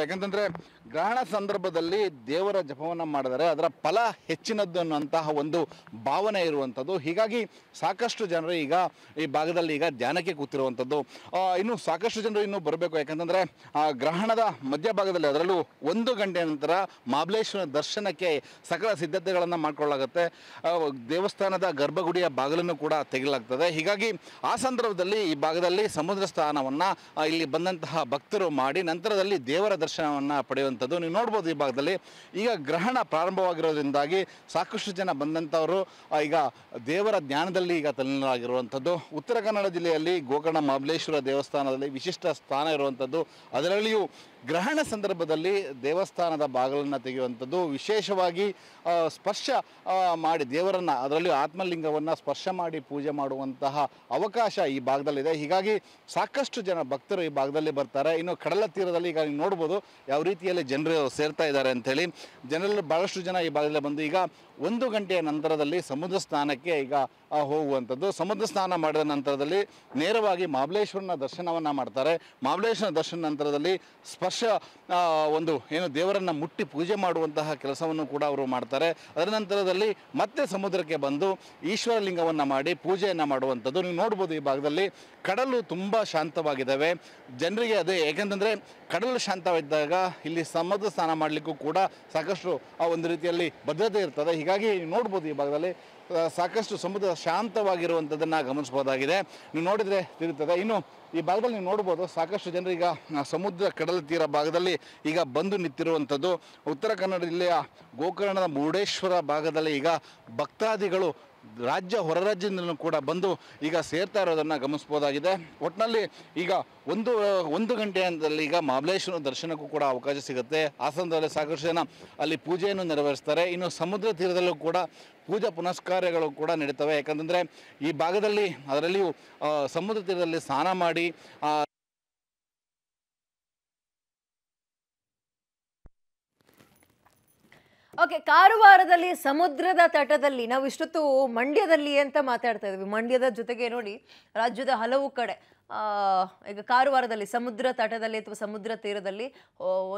ಯಾಕಂತಂದ್ರೆ ಗ್ರಹಣ ಸಂದರ್ಭದಲ್ಲಿ ದೇವರ ಜಪವನ್ನ ಮಾಡಿದರೆ ಅದರ ಫಲ ಹೆಚ್ಚಿನದ್ದು ಅನ್ನುವಂತಹ ಒಂದು ಭಾವನೆ ಇರುವಂತದ್ದು। ಹೀಗಾಗಿ ಸಾಕಷ್ಟು ಜನರು ಈಗ ಈ ಭಾಗದಲ್ಲಿ ಈಗ ಧ್ಯಾನಕ್ಕೆ ಕೂತಿರುವಂತದ್ದು। ಇನ್ನು ಸಾಕಷ್ಟು ಜನರು ಇನ್ನು ಬರಬೇಕು। ಯಾಕಂತಂದ್ರೆ ಗ್ರಹಣದ ಮಧ್ಯಭಾಗದಲ್ಲಿ ಅದರಲ್ಲೂ ಒಂದು ಗಂಟೆ ನಂತರ ಮಹಾಬಲೇಶ್ವರ ದರ್ಶನಕ್ಕೆ ಸಕಲ ಸಿದ್ಧತೆಗಳನ್ನು ಮಾಡಿಕೊಳ್ಳಲಾಗುತ್ತೆ। ದೇವಸ್ಥಾನದ ಗರ್ಭಗುಡಿಯ ಬಾಗಿಲನ್ನು ಕೂಡ ತೆಗೆಯಲಾಗುತ್ತದೆ। ಹೀಗಾಗಿ ಆ ಸಂದರ್ಭದಲ್ಲಿ ಈ ಭಾಗದಲ್ಲಿ ಸಮುದ್ರ ಸ್ನಾನವನ್ನು ಇಲ್ಲಿ ಬಂದಂತಹ ಭಕ್ತರು ಮಾಡಿ ನಂತರದಲ್ಲಿ ದೇವರ ದರ್ಶನವನ್ನು ಪಡೆಯುವಂಥದ್ದು ನೀವು ನೋಡ್ಬೋದು। ಈ ಭಾಗದಲ್ಲಿ ಈಗ ಗ್ರಹಣ ಪ್ರಾರಂಭವಾಗಿರೋದ್ರಿಂದಾಗಿ ಸಾಕಷ್ಟು ಜನ ಬಂದಂಥವರು ಈಗ ದೇವರ ಧ್ಯಾನದಲ್ಲಿ ಈಗ ತಲ್ಲೀನರಾಗಿರುವಂಥದ್ದು। ಉತ್ತರ ಕನ್ನಡ ಜಿಲ್ಲೆಯಲ್ಲಿ ಗೋಕರ್ಣ ಮಹಾಬಲೇಶ್ವರ ದೇವಸ್ಥಾನದಲ್ಲಿ ವಿಶಿಷ್ಟ ಸ್ಥಾನ ಇರುವಂಥದ್ದು। ಅದರಲ್ಲಿಯೂ ಗ್ರಹಣ ಸಂದರ್ಭದಲ್ಲಿ ದೇವಸ್ಥಾನದ ಬಾಗಿಲನ್ನು ತೆಗೆಯುವಂಥದ್ದು, ವಿಶೇಷವಾಗಿ ಸ್ಪರ್ಶ ಮಾಡಿ ದೇವರನ್ನು ಅದರಲ್ಲಿಯೂ ಆತ್ಮಲಿಂಗವನ್ನು ಸ್ಪರ್ಶ ಮಾಡಿ ಪೂಜೆ ಮಾಡುವಂತಹ ಅವಕಾಶ ಈ ಭಾಗದಲ್ಲಿದೆ। ಹೀಗಾಗಿ ಸಾಕಷ್ಟು ಜನ ಭಕ್ತರು ಈ ಭಾಗದಲ್ಲಿ ಬರ್ತಾರೆ। ಇನ್ನು ಕಡಲ ತೀರದಲ್ಲಿ ಈಗ ನೀವು ನೋಡ್ಬೋದು ಯಾವ ರೀತಿಯಲ್ಲಿ ಜನರು ಸೇರ್ತಾ ಇದ್ದಾರೆ ಅಂತೇಳಿ। ಜನರಲ್ಲಿ ಬಹಳಷ್ಟು ಜನ ಈ ಭಾಗದಲ್ಲಿ ಬಂದು ಈಗ ಒಂದು ಗಂಟೆಯ ನಂತರದಲ್ಲಿ ಸಮುದ್ರ ಸ್ನಾನಕ್ಕೆ ಈಗ ಹೋಗುವಂಥದ್ದು। ಸಮುದ್ರ ಸ್ನಾನ ಮಾಡಿದ ನಂತರದಲ್ಲಿ ನೇರವಾಗಿ ಮಹಾಬಲೇಶ್ವರನ ದರ್ಶನವನ್ನು ಮಾಡ್ತಾರೆ। ಮಹಾಬಲೇಶ್ವರನ ದರ್ಶನ ನಂತರದಲ್ಲಿ ಸ್ಪರ್ಶ ಒಂದು ಏನು ದೇವರನ್ನು ಮುಟ್ಟಿ ಪೂಜೆ ಮಾಡುವಂತಹ ಕೆಲಸವನ್ನು ಕೂಡ ಅವರು ಮಾಡ್ತಾರೆ। ಅದರ ನಂತರದಲ್ಲಿ ಮತ್ತೆ ಸಮುದ್ರಕ್ಕೆ ಬಂದು ಈಶ್ವರ ಲಿಂಗವನ್ನು ಮಾಡಿ ಪೂಜೆಯನ್ನು ಮಾಡುವಂಥದ್ದು ನೀವು ನೋಡ್ಬೋದು। ಈ ಭಾಗದಲ್ಲಿ ಕಡಲು ತುಂಬ ಶಾಂತವಾಗಿದ್ದಾವೆ ಜನರಿಗೆ, ಅದೇ ಏಕೆಂತಂದರೆ ಕಡಲು ಶಾಂತವಿದ್ದಾಗ ಇಲ್ಲಿ ಸಮುದ್ರ ಸ್ನಾನ ಮಾಡಲಿಕ್ಕೂ ಕೂಡ ಸಾಕಷ್ಟು ಆ ಒಂದು ರೀತಿಯಲ್ಲಿ ಭದ್ರತೆ ಇರ್ತದೆ। ಹೀಗಾಗಿ ನೋಡ್ಬೋದು ಈ ಭಾಗದಲ್ಲಿ ಸಾಕಷ್ಟು ಸಮುದ್ರ ಶಾಂತವಾಗಿರುವಂಥದ್ದನ್ನು ಗಮನಿಸ್ಬೋದಾಗಿದೆ, ನೀವು ನೋಡಿದರೆ ತಿಳಿಯುತ್ತದೆ। ಇನ್ನು ಈ ಭಾಗದಲ್ಲಿ ನೀವು ನೋಡ್ಬೋದು ಸಾಕಷ್ಟು ಜನರು ಈಗ ಸಮುದ್ರ ಕಡಲ ತೀರ ಭಾಗದಲ್ಲಿ ಈಗ ಬಂದು ನಿಂತಿರುವಂಥದ್ದು। ಉತ್ತರ ಕನ್ನಡ ಜಿಲ್ಲೆಯ ಗೋಕರ್ಣದ ಮುರುಡೇಶ್ವರ ಭಾಗದಲ್ಲಿ ಈಗ ಭಕ್ತಾದಿಗಳು ರಾಜ್ಯ ಹೊರ ರಾಜ್ಯದಿಂದಲೂ ಕೂಡ ಬಂದು ಈಗ ಸೇರ್ತಾ ಇರೋದನ್ನು ಗಮನಿಸ್ಬೋದಾಗಿದೆ। ಒಟ್ಟಿನಲ್ಲಿ ಈಗ ಒಂದು ಗಂಟೆಯಲ್ಲಿ ಈಗ ಮಹಾಬಲೇಶ್ವರ ದರ್ಶನಕ್ಕೂ ಕೂಡ ಅವಕಾಶ ಸಿಗುತ್ತೆ। ಆ ಸಂದರ್ಭದಲ್ಲಿ ಸಾಕಷ್ಟು ಜನ ಅಲ್ಲಿ ಪೂಜೆಯನ್ನು ನೆರವೇರಿಸ್ತಾರೆ। ಇನ್ನು ಸಮುದ್ರ ತೀರದಲ್ಲೂ ಕೂಡ ಪೂಜಾ ಪುನಸ್ಕಾರ್ಯಗಳು ಕೂಡ ನಡೀತವೆ। ಯಾಕಂತಂದರೆ ಈ ಭಾಗದಲ್ಲಿ ಅದರಲ್ಲಿಯೂ ಸಮುದ್ರ ತೀರದಲ್ಲಿ ಸ್ನಾನ ಮಾಡಿ ಓಕೆ ಕಾರವಾರದಲ್ಲಿ ಸಮುದ್ರದ ತಟದಲ್ಲಿ ನಾವು ಇಷ್ಟೊತ್ತು ಮಂಡ್ಯದಲ್ಲಿ ಅಂತ ಮಾತಾಡ್ತಾ ಇದ್ವಿ। ಮಂಡ್ಯದ ಜೊತೆಗೆ ನೋಡಿ ರಾಜ್ಯದ ಹಲವು ಕಡೆ ಈಗ ಕಾರವಾರದಲ್ಲಿ ಸಮುದ್ರ ತಟದಲ್ಲಿ ಅಥವಾ ಸಮುದ್ರ ತೀರದಲ್ಲಿ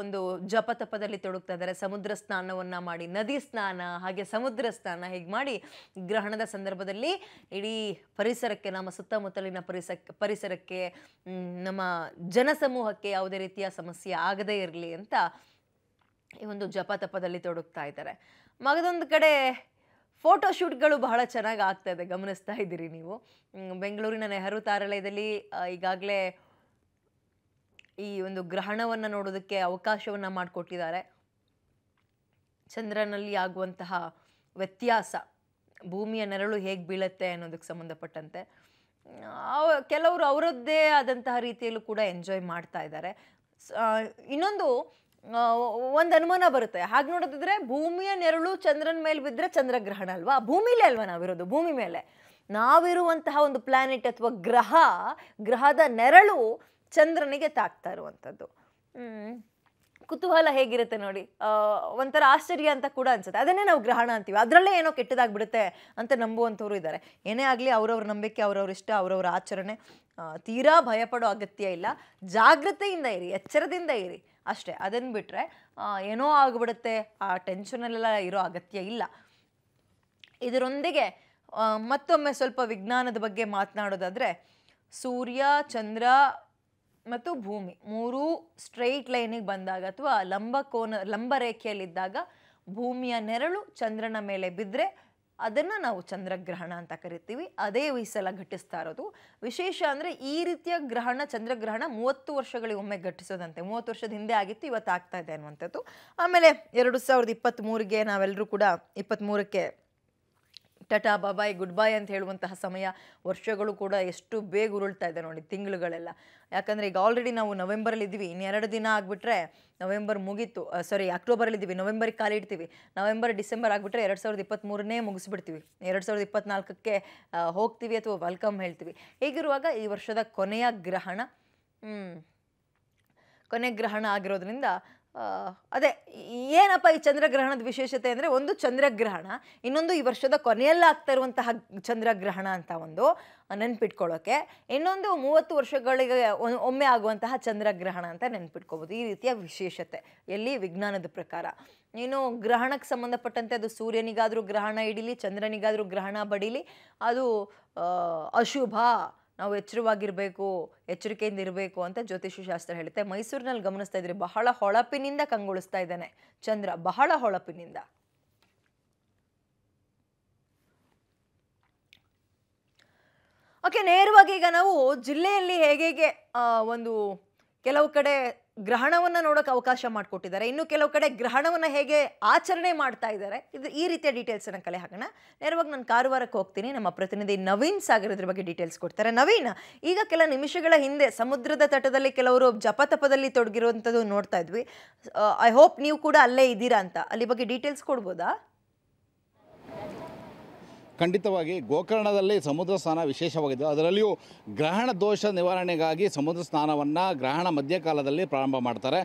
ಒಂದು ಜಪತಪದಲ್ಲಿ ತೊಡಗ್ತಾ ಇದ್ದಾರೆ। ಸಮುದ್ರ ಸ್ನಾನವನ್ನು ಮಾಡಿ ನದಿ ಸ್ನಾನ ಹಾಗೆ ಸಮುದ್ರ ಸ್ನಾನ ಹೀಗೆ ಮಾಡಿ ಗ್ರಹಣದ ಸಂದರ್ಭದಲ್ಲಿ ಇಡೀ ಪರಿಸರಕ್ಕೆ ನಮ್ಮ ಸುತ್ತಮುತ್ತಲಿನ ಪರಿಸರಕ್ಕೆ ನಮ್ಮ ಜನಸಮೂಹಕ್ಕೆ ಯಾವುದೇ ರೀತಿಯ ಸಮಸ್ಯೆ ಆಗದೇ ಇರಲಿ ಅಂತ ಈ ಒಂದು ಜಪತಪದಲ್ಲಿ ತೊಡಗ್ತಾ ಇದ್ದಾರೆ। ಮಗದೊಂದು ಕಡೆ ಫೋಟೋಶೂಟ್ಗಳು ಬಹಳ ಚೆನ್ನಾಗಿ ಆಗ್ತಾ ಇದೆ, ಗಮನಿಸ್ತಾ ಇದ್ದೀರಿ ನೀವು। ಬೆಂಗಳೂರಿನ ನೆಹರು ತಾರಾಲಯದಲ್ಲಿ ಈಗಾಗಲೇ ಈ ಒಂದು ಗ್ರಹಣವನ್ನು ನೋಡೋದಕ್ಕೆ ಅವಕಾಶವನ್ನು ಮಾಡಿಕೊಟ್ಟಿದ್ದಾರೆ। ಚಂದ್ರನಲ್ಲಿ ಆಗುವಂತಹ ವ್ಯತ್ಯಾಸ, ಭೂಮಿಯ ನೆರಳು ಹೇಗೆ ಬೀಳುತ್ತೆ ಅನ್ನೋದಕ್ಕೆ ಸಂಬಂಧಪಟ್ಟಂತೆ ಕೆಲವರು ಅವರದ್ದೇ ಆದಂತಹ ರೀತಿಯಲ್ಲೂ ಕೂಡ ಎಂಜಾಯ್ ಮಾಡ್ತಾ ಇದ್ದಾರೆ। ಇನ್ನೊಂದು ಒಂದು ಅನುಮಾನ ಬರುತ್ತೆ, ಹಾಗೆ ನೋಡೋದಿದ್ರೆ ಭೂಮಿಯ ನೆರಳು ಚಂದ್ರನ ಮೇಲೆ ಬಿದ್ದರೆ ಚಂದ್ರಗ್ರಹಣ ಅಲ್ವಾ? ಭೂಮಿಲೇ ಅಲ್ವಾ ನಾವಿರೋದು, ಭೂಮಿ ಮೇಲೆ ನಾವಿರುವಂತಹ ಒಂದು ಪ್ಲಾನೆಟ್ ಅಥವಾ ಗ್ರಹದ ನೆರಳು ಚಂದ್ರನಿಗೆ ತಾಕ್ತಾ ಇರುವಂಥದ್ದು ಕುತೂಹಲ ಹೇಗಿರುತ್ತೆ ನೋಡಿ, ಒಂಥರ ಆಶ್ಚರ್ಯ ಅಂತ ಕೂಡ ಅನ್ಸುತ್ತೆ। ಅದನ್ನೇ ನಾವು ಗ್ರಹಣ ಅಂತೀವಿ, ಅದರಲ್ಲೇ ಏನೋ ಕೆಟ್ಟದಾಗ್ಬಿಡುತ್ತೆ ಅಂತ ನಂಬುವಂಥವ್ರು ಇದ್ದಾರೆ। ಏನೇ ಆಗಲಿ ಅವ್ರವ್ರ ನಂಬಿಕೆ, ಅವ್ರವ್ರ ಇಷ್ಟ, ಅವ್ರವ್ರ ಆಚರಣೆ, ತೀರಾ ಭಯಪಡೋ ಅಗತ್ಯ ಇಲ್ಲ, ಜಾಗೃತೆಯಿಂದ ಇರಿ, ಎಚ್ಚರದಿಂದ ಇರಿ ಅಷ್ಟೇ। ಅದನ್ನು ಬಿಟ್ಟರೆ ಏನೋ ಆಗಿಬಿಡುತ್ತೆ ಆ ಟೆನ್ಷನಲ್ಲೆಲ್ಲ ಇರೋ ಅಗತ್ಯ ಇಲ್ಲ। ಇದರೊಂದಿಗೆ ಮತ್ತೊಮ್ಮೆ ಸ್ವಲ್ಪ ವಿಜ್ಞಾನದ ಬಗ್ಗೆ ಮಾತನಾಡೋದಾದರೆ ಸೂರ್ಯ, ಚಂದ್ರ ಮತ್ತು ಭೂಮಿ ಮೂರೂ ಸ್ಟ್ರೈಟ್ ಲೈನಿಗೆ ಬಂದಾಗ ಅಥವಾ ಲಂಬ ರೇಖೆಯಲ್ಲಿದ್ದಾಗ ಭೂಮಿಯ ನೆರಳು ಚಂದ್ರನ ಮೇಲೆ ಬಿದ್ದರೆ ಅದನ್ನು ನಾವು ಚಂದ್ರಗ್ರಹಣ ಅಂತ ಕರಿತೀವಿ। ಅದೇ ಈ ಸಲ ಘಟಿಸ್ತಾ ಇರೋದು ವಿಶೇಷ ಅಂದರೆ ಈ ರೀತಿಯ ಗ್ರಹಣ ಚಂದ್ರಗ್ರಹಣ 30 ವರ್ಷಗಳಿಗೊಮ್ಮೆ ಘಟಿಸೋದಂತೆ, 30 ವರ್ಷದ ಹಿಂದೆ ಆಗಿತ್ತು, ಇವತ್ತು ಆಗ್ತಾ ಇದೆ ಅನ್ನುವಂಥದ್ದು। ಆಮೇಲೆ 2023ಗೆ ನಾವೆಲ್ಲರೂ ಕೂಡ 23ಕ್ಕೆ ಟಟಾ ಬಾಬಾಯ್ ಗುಡ್ ಬಾಯ್ ಅಂತ ಹೇಳುವಂತಹ ಸಮಯ, ವರ್ಷಗಳು ಕೂಡ ಎಷ್ಟು ಬೇಗ ಉರುಳ್ತಾ ಇದೆ ನೋಡಿ, ತಿಂಗಳುಗಳೆಲ್ಲ। ಯಾಕಂದರೆ ಈಗ ಆಲ್ರೆಡಿ ನಾವು ನವೆಂಬರಲ್ಲಿದ್ದೀವಿ, ಇನ್ನೆರಡು ದಿನ ಆಗಿಬಿಟ್ರೆ ನವೆಂಬರ್ ಮುಗೀತು, ಸಾರಿ ಅಕ್ಟೋಬರಲ್ಲಿದ್ದೀವಿ, ನವೆಂಬರ್ಗೆ ಕಾಲಿಡ್ತೀವಿ, ನವೆಂಬರ್ ಡಿಸೆಂಬರ್ ಆಗಿಬಿಟ್ರೆ 2023ನೇ ಮುಗಿಸ್ಬಿಡ್ತೀವಿ, 2024ಕ್ಕೆ ಹೋಗ್ತೀವಿ ಅಥವಾ ವೆಲ್ಕಮ್ ಹೇಳ್ತೀವಿ। ಹೀಗಿರುವಾಗ ಈ ವರ್ಷದ ಕೊನೆಯ ಗ್ರಹಣ ಆಗಿರೋದ್ರಿಂದ ಅದೇ ಏನಪ್ಪ ಈ ಚಂದ್ರಗ್ರಹಣದ ವಿಶೇಷತೆ ಅಂದರೆ ಒಂದು ಚಂದ್ರಗ್ರಹಣ ಇನ್ನೊಂದು ಈ ವರ್ಷದ ಕೊನೆಯಲ್ಲಿ ಆಗ್ತಾ ಇರುವಂತಹ ಚಂದ್ರಗ್ರಹಣ ಅಂತ ಒಂದು ನೆನಪಿಟ್ಕೊಳ್ಳೋಕೆ ಇನ್ನೊಂದು 30 ವರ್ಷಗಳಿಗೆ ಒಮ್ಮೆ ಆಗುವಂತಹ ಚಂದ್ರಗ್ರಹಣ ಅಂತ ನೆನಪಿಟ್ಕೋಬಹುದು ಈ ರೀತಿಯ ವಿಶೇಷತೆ ಎಲ್ಲಿ ವಿಜ್ಞಾನದ ಪ್ರಕಾರ ಏನು ಗ್ರಹಣಕ್ಕೆ ಸಂಬಂಧಪಟ್ಟಂತೆ ಅದು ಸೂರ್ಯನಿಗಾದರೂ ಗ್ರಹಣ ಇಡಿಲಿ ಚಂದ್ರನಿಗಾದರೂ ಗ್ರಹಣ ಬಡಿಲಿ ಅದು ಅಶುಭ ನಾವು ಎಚ್ಚರವಾಗಿರಬೇಕು ಎಚ್ಚರಿಕೆಯಿಂದ ಇರಬೇಕು ಅಂತ ಜ್ಯೋತಿಷ್ಯ ಶಾಸ್ತ್ರ ಹೇಳುತ್ತೆ ಮೈಸೂರಿನಲ್ಲಿ ಗಮನಿಸ್ತಾ ಇದ್ರಿ ಬಹಳ ಹೊಳಪಿನಿಂದ ಕಂಗೊಳಿಸ್ತಾ ಇದ್ದಾನೆ ಚಂದ್ರ ಬಹಳ ಹೊಳಪಿನಿಂದ ಓಕೆ ನೇರವಾಗಿ ಈಗ ನಾವು ಜಿಲ್ಲೆಯಲ್ಲಿ ಹೇಗೆ ಒಂದು ಕೆಲವು ಕಡೆ ಗ್ರಹಣವನ್ನ ನೋಡೋಕೆ ಅವಕಾಶ ಮಾಡಿಕೊಟ್ಟಿದ್ದಾರೆ ಇನ್ನು ಕೆಲವು ಕಡೆ ಗ್ರಹಣವನ್ನ ಹೇಗೆ ಆಚರಣೆ ಮಾಡ್ತಾ ಇದ್ದಾರೆ ಇದು ಈ ರೀತಿಯ ಡೀಟೇಲ್ಸ್ ಅನ್ನು ಕಲೆ ಹಾಕೋಣ ನೇರವಾಗಿ ನಾನು ಕಾರವಾರಕ್ಕೆ ಹೋಗ್ತೀನಿ ನಮ್ಮ ಪ್ರತಿನಿಧಿ ನವೀನ್ ಸಾಗರ್ ಇದರ ಬಗ್ಗೆ ಡೀಟೇಲ್ಸ್ ಕೊಡ್ತಾರೆ ನವೀನ್ ಈಗ ಕೆಲ ನಿಮಿಷಗಳ ಹಿಂದೆ ಸಮುದ್ರದ ತಟದಲ್ಲಿ ಕೆಲವರು ಜಪತಪದಲ್ಲಿ ತೊಡಗಿರುವಂಥದ್ದು ನೋಡ್ತಾ ಇದ್ವಿ ಐ ಹೋಪ್ ನೀವು ಕೂಡ ಅಲ್ಲೇ ಇದ್ದೀರಾ ಅಂತ ಅಲ್ಲಿ ಬಗ್ಗೆ ಡೀಟೇಲ್ಸ್ ಕೊಡ್ಬೋದಾ ಖಂಡಿತವಾಗಿ ಗೋಕರ್ಣದಲ್ಲಿ ಸಮುದ್ರ ಸ್ನಾನ ವಿಶೇಷವಾಗಿದ್ದು ಅದರಲ್ಲಿಯೂ ಗ್ರಹಣ ದೋಷ ನಿವಾರಣೆಗಾಗಿ ಸಮುದ್ರ ಸ್ನಾನವನ್ನು ಗ್ರಹಣ ಮಧ್ಯಕಾಲದಲ್ಲಿ ಪ್ರಾರಂಭ ಮಾಡ್ತಾರೆ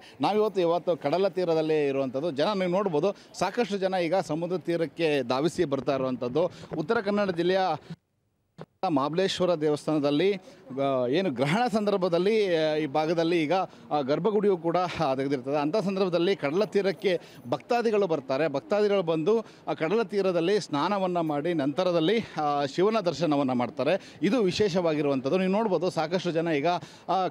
ಇವತ್ತು ಕಡಲ ತೀರದಲ್ಲಿ ಇರುವಂಥದ್ದು ಜನ ನೀವು ನೋಡ್ಬೋದು ಸಾಕಷ್ಟು ಜನ ಈಗ ಸಮುದ್ರ ತೀರಕ್ಕೆ ಧಾವಿಸಿ ಬರ್ತಾ ಇರುವಂಥದ್ದು ಉತ್ತರ ಕನ್ನಡ ಜಿಲ್ಲೆಯ ಮಹಾಬಲೇಶ್ವರ ದೇವಸ್ಥಾನದಲ್ಲಿ ಏನು ಗ್ರಹಣ ಸಂದರ್ಭದಲ್ಲಿ ಈ ಭಾಗದಲ್ಲಿ ಈಗ ಗರ್ಭಗುಡಿಯು ಕೂಡ ತೆಗೆದಿರ್ತದೆ ಅಂಥ ಸಂದರ್ಭದಲ್ಲಿ ಕಡಲ ತೀರಕ್ಕೆ ಭಕ್ತಾದಿಗಳು ಬರ್ತಾರೆ ಭಕ್ತಾದಿಗಳು ಬಂದು ಆ ಕಡಲ ತೀರದಲ್ಲಿ ಸ್ನಾನವನ್ನು ಮಾಡಿ ನಂತರದಲ್ಲಿ ಶಿವನ ದರ್ಶನವನ್ನು ಮಾಡ್ತಾರೆ ಇದು ವಿಶೇಷವಾಗಿರುವಂಥದ್ದು ನೀವು ನೋಡ್ಬೋದು ಸಾಕಷ್ಟು ಜನ ಈಗ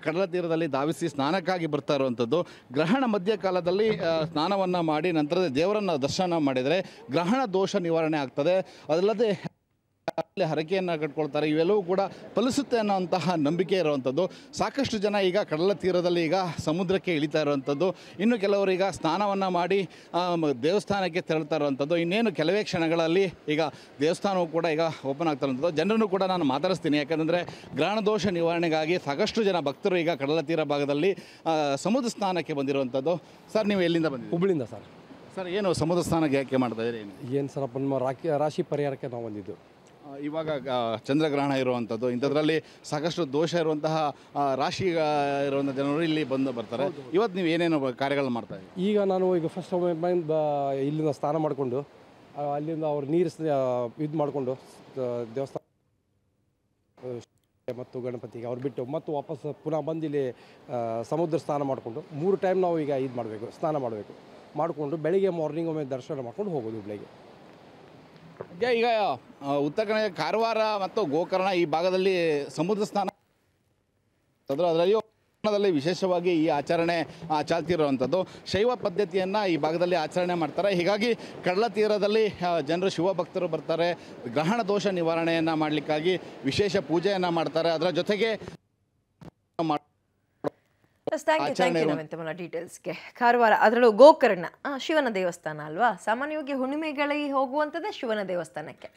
ಕಡಲ ತೀರದಲ್ಲಿ ಧಾವಿಸಿ ಸ್ನಾನಕ್ಕಾಗಿ ಬರ್ತಾ ಇರುವಂಥದ್ದು ಗ್ರಹಣ ಮಧ್ಯಕಾಲದಲ್ಲಿ ಸ್ನಾನವನ್ನು ಮಾಡಿ ನಂತರದ ದೇವರನ್ನು ದರ್ಶನ ಮಾಡಿದರೆ ಗ್ರಹಣ ದೋಷ ನಿವಾರಣೆ ಆಗ್ತದೆ ಅದಲ್ಲದೆ ಹರಕೆಯನ್ನು ಕಟ್ಕೊಳ್ತಾರೆ ಇವೆಲ್ಲವೂ ಕೂಡ ಫಲಿಸುತ್ತೆ ಅನ್ನೋಂತಹ ನಂಬಿಕೆ ಇರುವಂಥದ್ದು ಸಾಕಷ್ಟು ಜನ ಈಗ ಕಡಲ ತೀರದಲ್ಲಿ ಈಗ ಸಮುದ್ರಕ್ಕೆ ಇಳಿತಾ ಇರುವಂಥದ್ದು ಇನ್ನು ಕೆಲವರು ಈಗ ಸ್ನಾನವನ್ನು ಮಾಡಿ ದೇವಸ್ಥಾನಕ್ಕೆ ತೆರಳ್ತಾ ಇರುವಂಥದ್ದು ಇನ್ನೇನು ಕೆಲವೇ ಕ್ಷಣಗಳಲ್ಲಿ ಈಗ ದೇವಸ್ಥಾನವೂ ಕೂಡ ಈಗ ಓಪನ್ ಆಗ್ತಾ ಇರುವಂಥದ್ದು ಜನರನ್ನು ಕೂಡ ನಾನು ಮಾತಾಡಿಸ್ತೀನಿ ಯಾಕಂದರೆ ಗ್ರಹಣ ದೋಷ ನಿವಾರಣೆಗಾಗಿ ಸಾಕಷ್ಟು ಜನ ಭಕ್ತರು ಈಗ ಕಡಲ ತೀರ ಭಾಗದಲ್ಲಿ ಸಮುದ್ರ ಸ್ನಾನಕ್ಕೆ ಬಂದಿರುವಂಥದ್ದು ಸರ್ ನೀವು ಎಲ್ಲಿಂದ ಬಂದಿದ್ದೀರಿ ಹುಬ್ಬಳ್ಳಿಯಿಂದ ಸರ್ ಸರ್ ಏನು ಸಮುದ್ರ ಸ್ನಾನಕ್ಕೆ ಯಾಕೆ ಮಾಡ್ತಾ ಇದ್ದೀರಿ ಏನು ಸರ್ ನಮ್ಮ ರಾಶಿ ಪರಿಹಾರಕ್ಕೆ ನಾವು ಬಂದಿದ್ದು ಇವಾಗ ಚಂದ್ರಗ್ರಹಣ ಇರುವಂಥದ್ದು ಇಂಥದ್ರಲ್ಲಿ ಸಾಕಷ್ಟು ದೋಷ ಇರುವಂತಹ ರಾಶಿ ಇರುವಂಥ ಜನರು ಇಲ್ಲಿ ಬಂದು ಬರ್ತಾರೆ ಇವತ್ತು ನೀವು ಏನೇನು ಕಾರ್ಯಗಳು ಮಾಡ್ತಾ ಇದ್ದೀವಿ ಈಗ ನಾನು ಈಗ ಫಸ್ಟ್ ಇಲ್ಲಿಂದ ಸ್ನಾನ ಮಾಡಿಕೊಂಡು ಅಲ್ಲಿಂದ ಅವ್ರು ನೀರು ಇದು ಮಾಡಿಕೊಂಡು ದೇವಸ್ಥಾನ ಮತ್ತು ಗಣಪತಿಗೆ ಅವ್ರು ಬಿಟ್ಟು ಮತ್ತು ವಾಪಸ್ ಪುನಃ ಬಂದು ಇಲ್ಲಿ ಸಮುದ್ರ ಸ್ನಾನ ಮಾಡಿಕೊಂಡು 3 ಟೈಮ್ ನಾವು ಈಗ ಇದು ಮಾಡಬೇಕು ಸ್ನಾನ ಮಾಡಬೇಕು ಮಾಡಿಕೊಂಡು ಬೆಳಿಗ್ಗೆ ಮಾರ್ನಿಂಗ್ ಒಮ್ಮೆ ದರ್ಶನ ಮಾಡಿಕೊಂಡು ಹೋಗೋದು ಬೆಳಿಗ್ಗೆ ಈಗ ಉತ್ತರ ಕನ್ನಡ ಕಾರವಾರ ಮತ್ತು ಗೋಕರ್ಣ ಈ ಭಾಗದಲ್ಲಿ ಸಮುದ್ರ ಸ್ನಾನ ಅದರಲ್ಲಿಯೂ ದಲ್ಲಿ ವಿಶೇಷವಾಗಿ ಈ ಆಚರಣೆ ಚಾಲ್ತಿರುವಂಥದ್ದು ಶೈವ ಪದ್ಧತಿಯನ್ನು ಈ ಭಾಗದಲ್ಲಿ ಆಚರಣೆ ಮಾಡ್ತಾರೆ ಹೀಗಾಗಿ ಕಡಲ ತೀರದಲ್ಲಿ ಜನರು ಶಿವಭಕ್ತರು ಬರ್ತಾರೆ ಗ್ರಹಣ ದೋಷ ನಿವಾರಣೆಯನ್ನು ಮಾಡಲಿಕ್ಕಾಗಿ ವಿಶೇಷ ಪೂಜೆಯನ್ನು ಮಾಡ್ತಾರೆ ಅದರ ಜೊತೆಗೆ ಡೀಟೇಲ್ಸ್ಗೆ ಕಾರವಾರ ಅದರಲ್ಲೂ ಗೋಕರ್ಣ ಶಿವನ ದೇವಸ್ಥಾನ ಅಲ್ವಾ ಸಾಮಾನ್ಯವಾಗಿ ಹುಣ್ಣಿಮೆಗಳಿಗೆ ಹೋಗುವಂಥದ್ದೇ ಶಿವನ ದೇವಸ್ಥಾನಕ್ಕೆ